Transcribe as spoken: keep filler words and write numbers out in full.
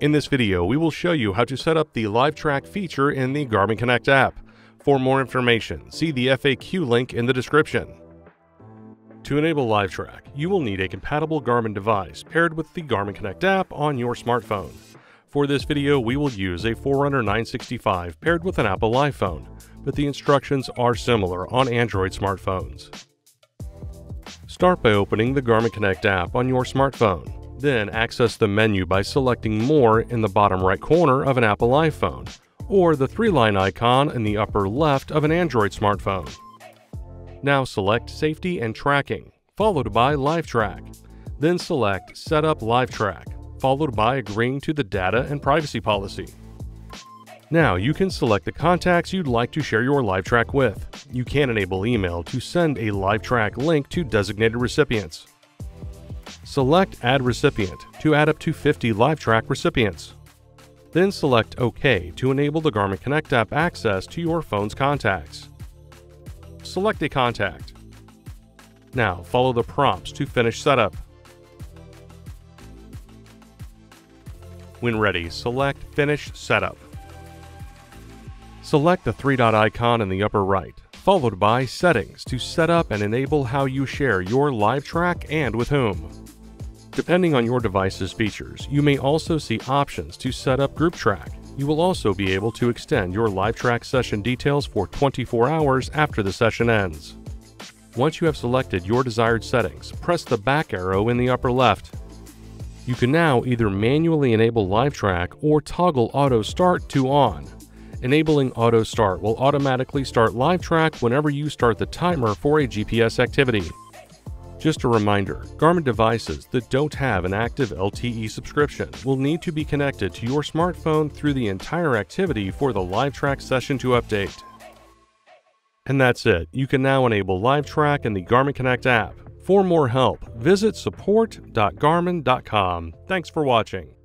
In this video, we will show you how to set up the LiveTrack feature in the Garmin Connect app. For more information, see the F A Q link in the description. To enable LiveTrack, you will need a compatible Garmin device paired with the Garmin Connect app on your smartphone. For this video, we will use a Forerunner nine sixty-five paired with an Apple iPhone, but the instructions are similar on Android smartphones. Start by opening the Garmin Connect app on your smartphone. Then access the menu by selecting More in the bottom right corner of an Apple iPhone, or the three-line icon in the upper left of an Android smartphone. Now select Safety and Tracking, followed by LiveTrack. Then select Set up LiveTrack, followed by agreeing to the data and privacy policy. Now you can select the contacts you'd like to share your LiveTrack with. You can enable email to send a LiveTrack link to designated recipients. Select Add Recipient to add up to fifty LiveTrack recipients. Then select OK to enable the Garmin Connect app access to your phone's contacts. Select a contact. Now follow the prompts to finish setup. When ready, select Finish Setup. Select the three-dot icon in the upper right, followed by Settings to set up and enable how you share your LiveTrack and with whom. Depending on your device's features, you may also see options to set up GroupTrack. You will also be able to extend your LiveTrack session details for twenty-four hours after the session ends. Once you have selected your desired settings, press the back arrow in the upper left. You can now either manually enable LiveTrack or toggle Auto Start to on. Enabling Auto Start will automatically start LiveTrack whenever you start the timer for a G P S activity. Just a reminder, Garmin devices that don't have an active L T E subscription will need to be connected to your smartphone through the entire activity for the LiveTrack session to update. And that's it. You can now enable LiveTrack in the Garmin Connect app. For more help, visit support dot garmin dot com. Thanks for watching.